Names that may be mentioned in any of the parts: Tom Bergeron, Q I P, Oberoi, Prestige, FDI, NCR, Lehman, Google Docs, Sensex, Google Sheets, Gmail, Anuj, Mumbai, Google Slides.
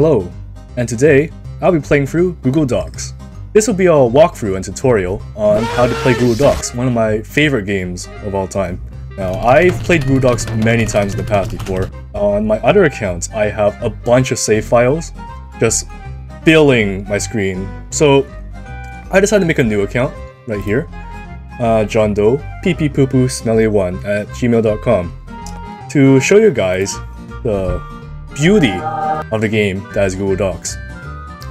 Hello, and today I'll be playing through Google Docs. This will be our walkthrough and tutorial on how to play Google Docs, one of my favorite games of all time. Now, I've played Google Docs many times in the past before. On my other accounts, I have a bunch of save files just filling my screen. So I decided to make a new account right here, John Doe, ppoopoo smelly1 at gmail.com, to show you guys the beauty of the game that is Google Docs.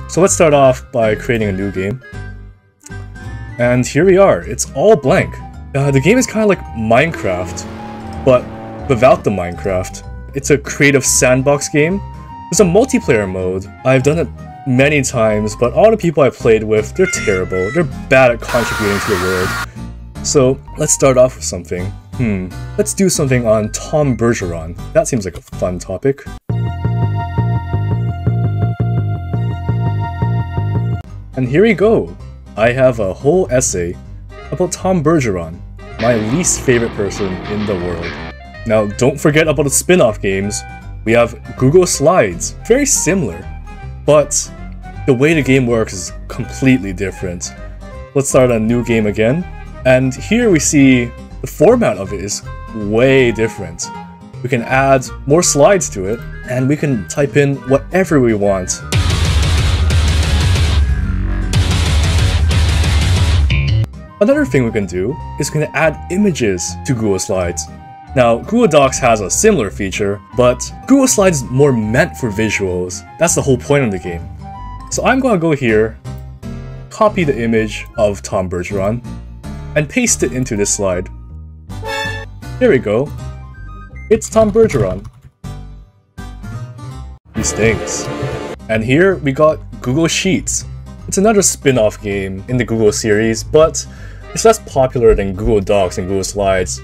So let's start off by creating a new game. And here we are, it's all blank. The game is kind of like Minecraft, but without the Minecraft. It's a creative sandbox game. There's a multiplayer mode. I've done it many times, but all the people I played with, they're terrible. They're bad at contributing to the world. So let's start off with something. Let's do something on Tom Bergeron. That seems like a fun topic. And here we go! I have a whole essay about Tom Bergeron, my least favorite person in the world. Now, don't forget about the spin-off games. We have Google Slides, very similar, but the way the game works is completely different. Let's start a new game again. And here we see the format of it is way different. We can add more slides to it, and we can type in whatever we want. Another thing we can do is we can add images to Google Slides. Now, Google Docs has a similar feature, but Google Slides is more meant for visuals. That's the whole point of the game. So I'm going to go here, copy the image of Tom Bergeron, and paste it into this slide. There we go. It's Tom Bergeron. He stinks. And here we got Google Sheets. It's another spin-off game in the Google series, but it's less popular than Google Docs and Google Slides.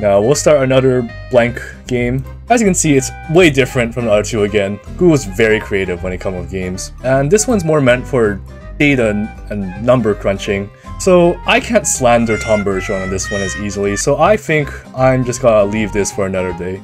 Now, we'll start another blank game. As you can see, it's way different from the other two again. Google's very creative when it comes to games. And this one's more meant for data and number crunching. So I can't slander Tom Bergeron on this one as easily, so I think I'm just gonna leave this for another day.